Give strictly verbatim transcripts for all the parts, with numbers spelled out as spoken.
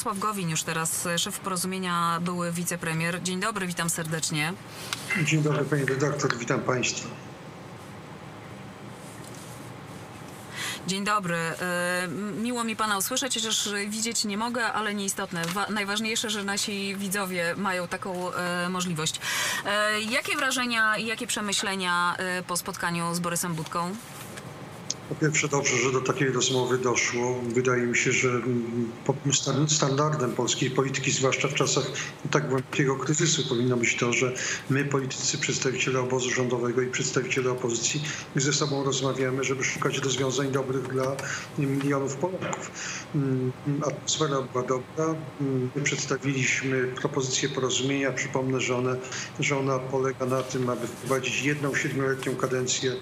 Jarosław Gowin już teraz, szef Porozumienia, były wicepremier. Dzień dobry, witam serdecznie. Dzień dobry, pani redaktor, witam państwa. Dzień dobry. Miło mi pana usłyszeć, chociaż widzieć nie mogę, ale nieistotne. Najważniejsze, że nasi widzowie mają taką możliwość. Jakie wrażenia i jakie przemyślenia po spotkaniu z Borysem Budką? Po pierwsze, dobrze, że do takiej rozmowy doszło. Wydaje mi się, że standardem polskiej polityki, zwłaszcza w czasach tak głębokiego kryzysu, powinno być to, że my, politycy, przedstawiciele obozu rządowego i przedstawiciele opozycji, ze sobą rozmawiamy, żeby szukać rozwiązań dobrych dla milionów Polaków. Atmosfera była dobra. My przedstawiliśmy propozycję porozumienia. Przypomnę, że ona, że ona polega na tym, aby wprowadzić jedną siedmioletnią kadencję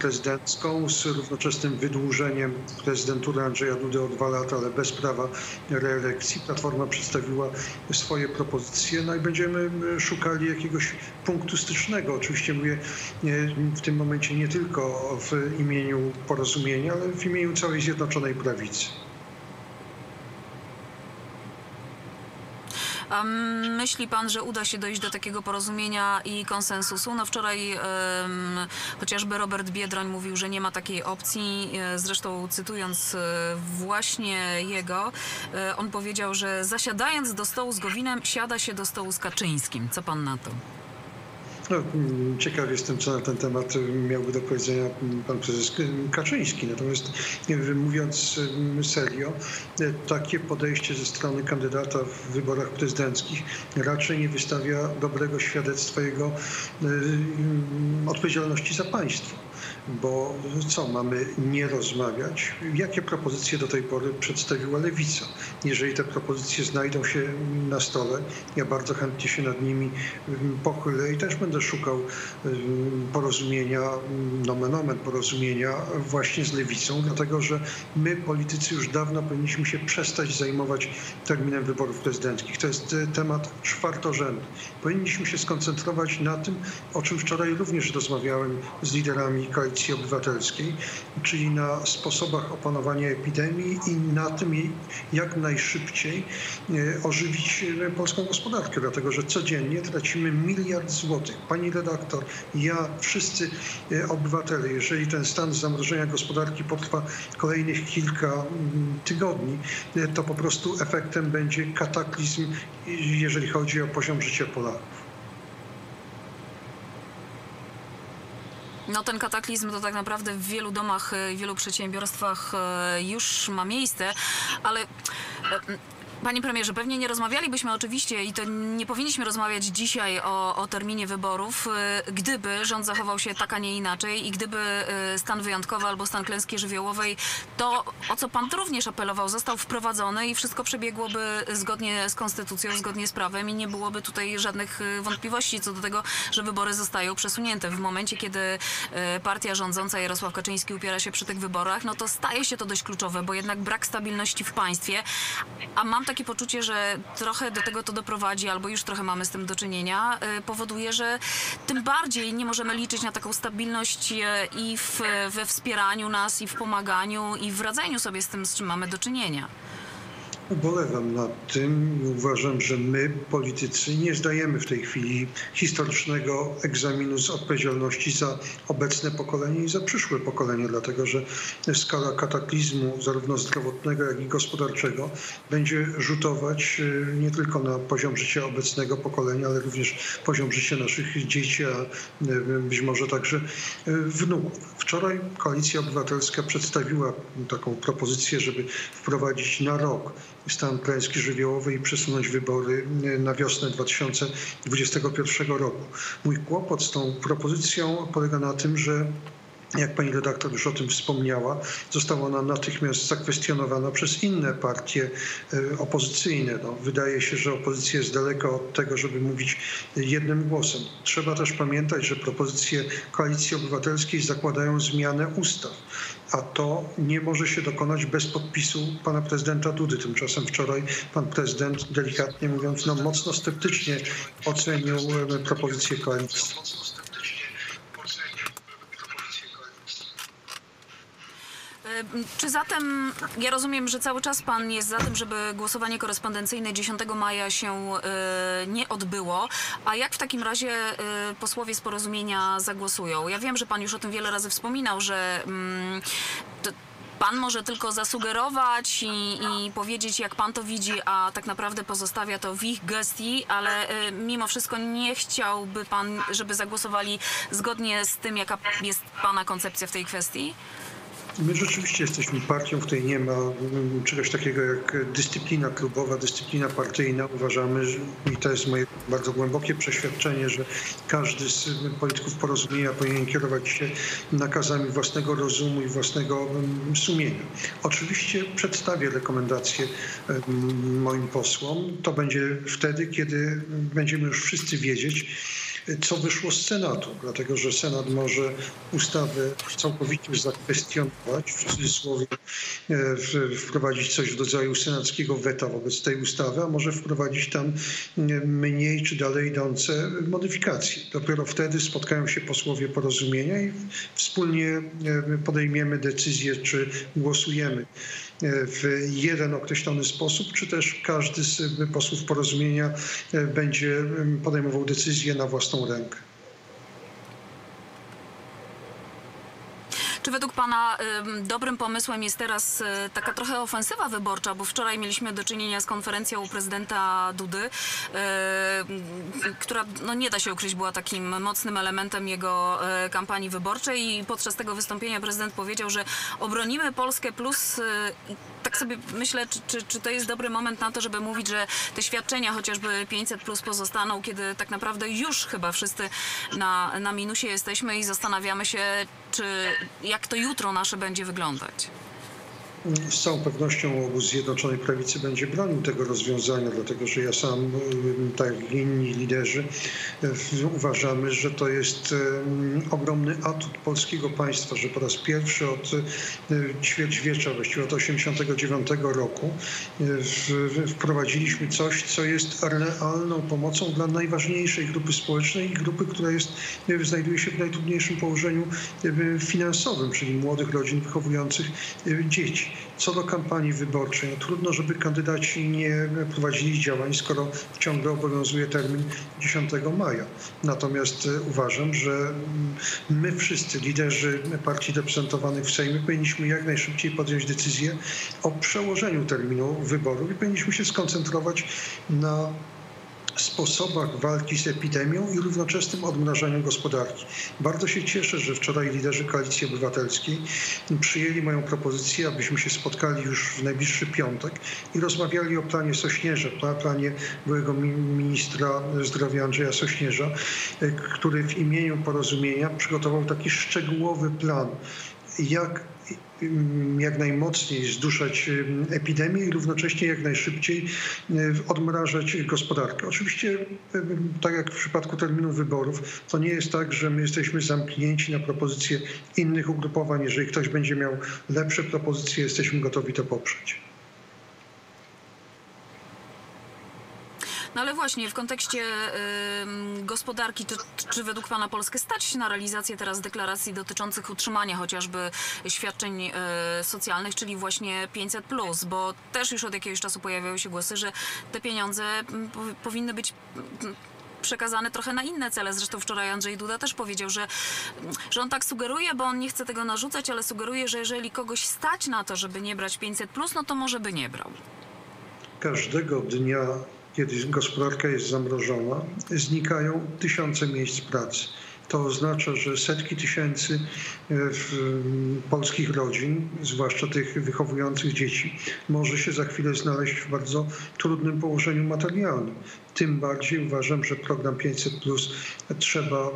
prezydencką z równoczesnym wydłużeniem prezydentury Andrzeja Dudy o dwa lata, ale bez prawa reelekcji. Platforma przedstawiła swoje propozycje, no i będziemy szukali jakiegoś punktu stycznego. Oczywiście mówię w tym momencie nie tylko w imieniu Porozumienia, ale w imieniu całej Zjednoczonej Prawicy. A myśli pan, że uda się dojść do takiego porozumienia i konsensusu? No wczoraj um, chociażby Robert Biedroń mówił, że nie ma takiej opcji. Zresztą cytując właśnie jego, on powiedział, że zasiadając do stołu z Gowinem, siada się do stołu z Kaczyńskim. Co pan na to? No, ciekaw jestem, co na ten temat miałby do powiedzenia pan prezes Kaczyński. Natomiast mówiąc serio, takie podejście ze strony kandydata w wyborach prezydenckich raczej nie wystawia dobrego świadectwa jego odpowiedzialności za państwo. Bo co, mamy nie rozmawiać? Jakie propozycje do tej pory przedstawiła Lewica? Jeżeli te propozycje znajdą się na stole, ja bardzo chętnie się nad nimi pochylę i też będę szukał porozumienia, nomen omen porozumienia właśnie z Lewicą, dlatego że my, politycy, już dawno powinniśmy się przestać zajmować terminem wyborów prezydenckich. To jest temat czwartorzędny. Powinniśmy się skoncentrować na tym, o czym wczoraj również rozmawiałem z liderami Koalicji Obywatelskiej, czyli na sposobach opanowania epidemii i na tym, jak najszybciej ożywić polską gospodarkę, dlatego że codziennie tracimy miliard złotych. Pani redaktor, ja, wszyscy obywatele, jeżeli ten stan zamrożenia gospodarki potrwa kolejnych kilka tygodni, to po prostu efektem będzie kataklizm, jeżeli chodzi o poziom życia Polaków. No ten kataklizm to tak naprawdę w wielu domach, w wielu przedsiębiorstwach już ma miejsce, ale... Panie premierze, pewnie nie rozmawialibyśmy oczywiście i to nie powinniśmy rozmawiać dzisiaj o, o terminie wyborów, gdyby rząd zachował się tak, a nie inaczej i gdyby stan wyjątkowy albo stan klęski żywiołowej, to o co pan również apelował, został wprowadzony i wszystko przebiegłoby zgodnie z konstytucją, zgodnie z prawem i nie byłoby tutaj żadnych wątpliwości co do tego, że wybory zostają przesunięte. W momencie, kiedy partia rządząca Jarosław Kaczyński upiera się przy tych wyborach, no to staje się to dość kluczowe, bo jednak brak stabilności w państwie, a mam takie poczucie, że trochę do tego to doprowadzi, albo już trochę mamy z tym do czynienia, powoduje, że tym bardziej nie możemy liczyć na taką stabilność i w, we wspieraniu nas, i w pomaganiu, i w radzeniu sobie z tym, z czym mamy do czynienia. Ubolewam nad tym. Uważam, że my, politycy, nie zdajemy w tej chwili historycznego egzaminu z odpowiedzialności za obecne pokolenie i za przyszłe pokolenie, dlatego że skala kataklizmu zarówno zdrowotnego, jak i gospodarczego będzie rzutować nie tylko na poziom życia obecnego pokolenia, ale również poziom życia naszych dzieci, a być może także wnuków. Wczoraj Koalicja Obywatelska przedstawiła taką propozycję, żeby wprowadzić na rok stan klęski żywiołowej i przesunąć wybory na wiosnę dwa tysiące dwudziestego pierwszego roku. Mój kłopot z tą propozycją polega na tym, że jak pani redaktor już o tym wspomniała, została ona natychmiast zakwestionowana przez inne partie opozycyjne. No, wydaje się, że opozycja jest daleko od tego, żeby mówić jednym głosem. Trzeba też pamiętać, że propozycje Koalicji Obywatelskiej zakładają zmianę ustaw, a to nie może się dokonać bez podpisu pana prezydenta Dudy. Tymczasem wczoraj pan prezydent, delikatnie mówiąc, no, mocno sceptycznie ocenił propozycję koalicji. Czy zatem, ja rozumiem, że cały czas pan jest za tym, żeby głosowanie korespondencyjne dziesiątego maja się nie odbyło, a jak w takim razie posłowie z Porozumienia zagłosują? Ja wiem, że pan już o tym wiele razy wspominał, że pan może tylko zasugerować i, i powiedzieć, jak pan to widzi, a tak naprawdę pozostawia to w ich gestii, ale y, mimo wszystko nie chciałby pan, żeby zagłosowali zgodnie z tym, jaka jest pana koncepcja w tej kwestii? My rzeczywiście jesteśmy partią, w której nie ma czegoś takiego jak dyscyplina klubowa, dyscyplina partyjna. Uważamy, że, i to jest moje bardzo głębokie przeświadczenie, że każdy z polityków Porozumienia powinien kierować się nakazami własnego rozumu i własnego sumienia. Oczywiście przedstawię rekomendacje moim posłom. To będzie wtedy, kiedy będziemy już wszyscy wiedzieć, co wyszło z Senatu, dlatego że Senat może ustawy całkowicie zakwestionować, w cudzysłowie wprowadzić coś w rodzaju senackiego weta wobec tej ustawy, a może wprowadzić tam mniej czy dalej idące modyfikacje. Dopiero wtedy spotkają się posłowie Porozumienia i wspólnie podejmiemy decyzję, czy głosujemy w jeden określony sposób, czy też każdy z posłów Porozumienia będzie podejmował decyzję na własną rękę. Czy według pana dobrym pomysłem jest teraz taka trochę ofensywa wyborcza? Bo wczoraj mieliśmy do czynienia z konferencją u prezydenta Dudy, która, no nie da się ukryć, była takim mocnym elementem jego kampanii wyborczej i podczas tego wystąpienia prezydent powiedział, że obronimy Polskę plus. Tak sobie myślę, czy, czy, czy to jest dobry moment na to, żeby mówić, że te świadczenia chociażby pięćset plus pozostaną, kiedy tak naprawdę już chyba wszyscy na, na minusie jesteśmy i zastanawiamy się, czy jak to jutro nasze będzie wyglądać? Z całą pewnością obóz Zjednoczonej Prawicy będzie bronił tego rozwiązania, dlatego że ja sam, tak jak inni liderzy, uważamy, że to jest ogromny atut polskiego państwa, że po raz pierwszy od ćwierćwiecza, właściwie od osiemdziesiątego dziewiątego roku wprowadziliśmy coś, co jest realną pomocą dla najważniejszej grupy społecznej i grupy, która jest, znajduje się w najtrudniejszym położeniu finansowym, czyli młodych rodzin wychowujących dzieci. Co do kampanii wyborczej, no trudno, żeby kandydaci nie prowadzili działań, skoro ciągle obowiązuje termin dziesiątego maja. Natomiast uważam, że my wszyscy, liderzy partii reprezentowanych w Sejmie, powinniśmy jak najszybciej podjąć decyzję o przełożeniu terminu wyborów i powinniśmy się skoncentrować na sposobach walki z epidemią i równoczesnym odmrażaniu gospodarki. Bardzo się cieszę, że wczoraj liderzy Koalicji Obywatelskiej przyjęli moją propozycję, abyśmy się spotkali już w najbliższy piątek i rozmawiali o planie Sośnierza, planie byłego ministra zdrowia Andrzeja Sośnierza, który w imieniu Porozumienia przygotował taki szczegółowy plan, jak jak najmocniej zduszać epidemię i równocześnie jak najszybciej odmrażać gospodarkę. Oczywiście, tak jak w przypadku terminu wyborów, to nie jest tak, że my jesteśmy zamknięci na propozycje innych ugrupowań. Jeżeli ktoś będzie miał lepsze propozycje, jesteśmy gotowi to poprzeć. No ale właśnie, w kontekście y, gospodarki, to, czy według pana Polskę stać na realizację teraz deklaracji dotyczących utrzymania chociażby świadczeń y, socjalnych, czyli właśnie pięćset plus, bo też już od jakiegoś czasu pojawiały się głosy, że te pieniądze y, powinny być y, przekazane trochę na inne cele. Zresztą wczoraj Andrzej Duda też powiedział, że, że on tak sugeruje, bo on nie chce tego narzucać, ale sugeruje, że jeżeli kogoś stać na to, żeby nie brać pięćset plus, no to może by nie brał. Każdego dnia, kiedy gospodarka jest zamrożona, znikają tysiące miejsc pracy. To oznacza, że setki tysięcy polskich rodzin, zwłaszcza tych wychowujących dzieci, może się za chwilę znaleźć w bardzo trudnym położeniu materialnym. Tym bardziej uważam, że program pięćset plus trzeba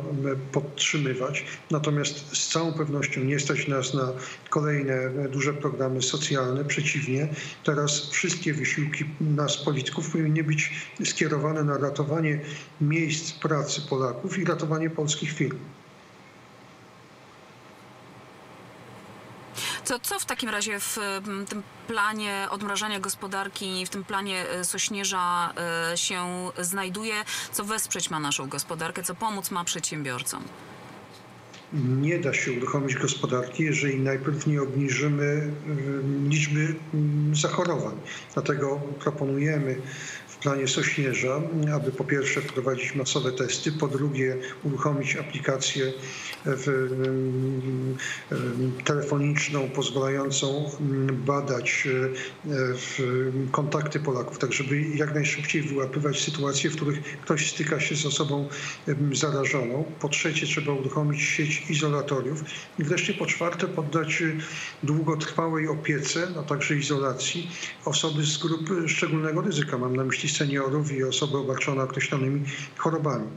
podtrzymywać. Natomiast z całą pewnością nie stać nas na kolejne duże programy socjalne. Przeciwnie, teraz wszystkie wysiłki nas, polityków, powinny być skierowane na ratowanie miejsc pracy Polaków i ratowanie polskich firm. Co, co w takim razie w tym planie odmrażania gospodarki, w tym planie Sośnierza się znajduje? Co wesprzeć ma naszą gospodarkę? Co pomóc ma przedsiębiorcom? nie da się uruchomić gospodarki, jeżeli najpierw nie obniżymy liczby zachorowań. Dlatego proponujemy w planie Sośnierza, aby po pierwsze wprowadzić masowe testy, po drugie uruchomić aplikację telefoniczną pozwalającą badać kontakty Polaków, tak żeby jak najszybciej wyłapywać sytuacje, w których ktoś styka się z osobą zarażoną. Po trzecie trzeba uruchomić sieć izolatoriów i wreszcie po czwarte poddać długotrwałej opiece, a także izolacji osoby z grup szczególnego ryzyka. Mam na myśli seniorów i osoby obarczone określonymi chorobami.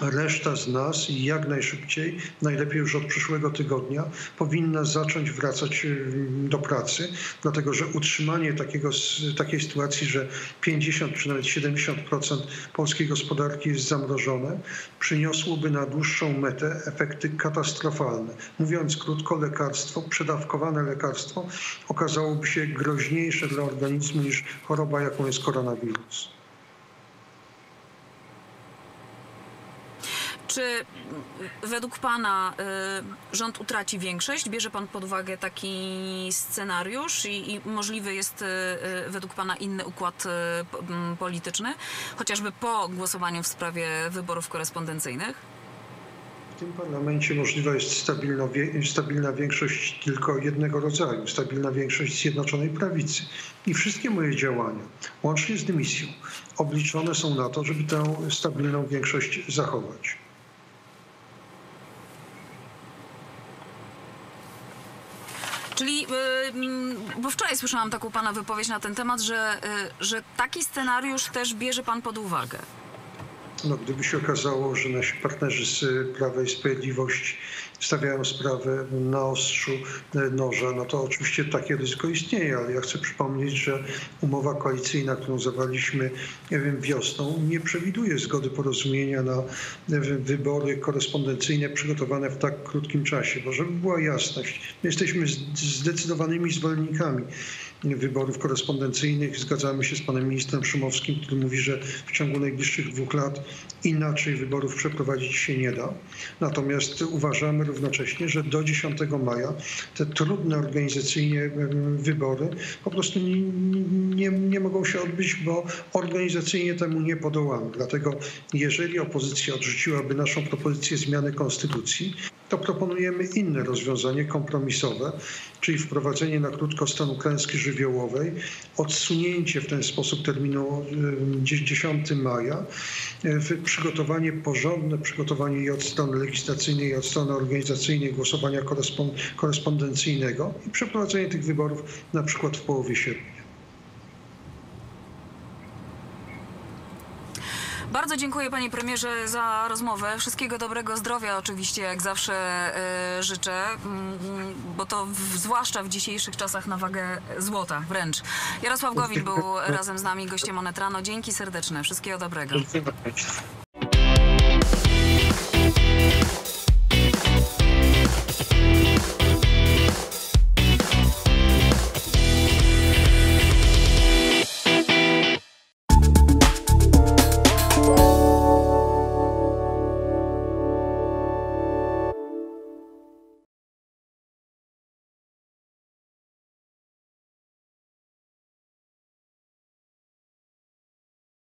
Reszta z nas jak najszybciej, najlepiej już od przyszłego tygodnia, powinna zacząć wracać do pracy, dlatego że utrzymanie takiego, takiej sytuacji, że pięćdziesiąt czy nawet siedemdziesiąt procent polskiej gospodarki jest zamrożone, przyniosłoby na dłuższą metę efekty katastrofalne. Mówiąc krótko, lekarstwo, przedawkowane lekarstwo okazałoby się groźniejsze dla organizmu niż choroba, jaką jest koronawirus. Czy według pana y, rząd utraci większość? Bierze pan pod uwagę taki scenariusz i, i możliwy jest y, według pana inny układ y, polityczny, chociażby po głosowaniu w sprawie wyborów korespondencyjnych? W tym parlamencie możliwa jest stabilna, stabilna większość tylko jednego rodzaju, stabilna większość Zjednoczonej Prawicy. I wszystkie moje działania, łącznie z dymisją, obliczone są na to, żeby tę stabilną większość zachować. Czyli, bo wczoraj słyszałam taką pana wypowiedź na ten temat, że, że taki scenariusz też bierze pan pod uwagę. No, gdyby się okazało, że nasi partnerzy z Prawa i Sprawiedliwości stawiają sprawę na ostrzu noża, no to oczywiście takie ryzyko istnieje, ale ja chcę przypomnieć, że umowa koalicyjna, którą zawarliśmy wiosną, nie przewiduje zgody Porozumienia na wybory korespondencyjne przygotowane w tak krótkim czasie, bo żeby była jasność, my jesteśmy zdecydowanymi zwolennikami wyborów korespondencyjnych. Zgadzamy się z panem ministrem Szumowskim, który mówi, że w ciągu najbliższych dwóch lat inaczej wyborów przeprowadzić się nie da. Natomiast uważamy równocześnie, że do dziesiątego maja te trudne organizacyjnie wybory po prostu nie, nie, nie mogą się odbyć, bo organizacyjnie temu nie podołamy. Dlatego jeżeli opozycja odrzuciłaby naszą propozycję zmiany konstytucji, to proponujemy inne rozwiązanie kompromisowe, czyli wprowadzenie na krótko stanu klęski żywiołowej, odsunięcie w ten sposób terminu dziesiątego maja, przygotowanie porządne, przygotowanie i od strony legislacyjnej, i od strony organizacyjnej głosowania korespondencyjnego i przeprowadzenie tych wyborów na przykład w połowie sierpnia. Bardzo dziękuję panie premierze za rozmowę. Wszystkiego dobrego zdrowia oczywiście, jak zawsze y, życzę, bo to w, zwłaszcza w dzisiejszych czasach na wagę złota wręcz. Jarosław Gowin był razem z nami gościem Onet Rano. Dzięki serdeczne. Wszystkiego dobrego.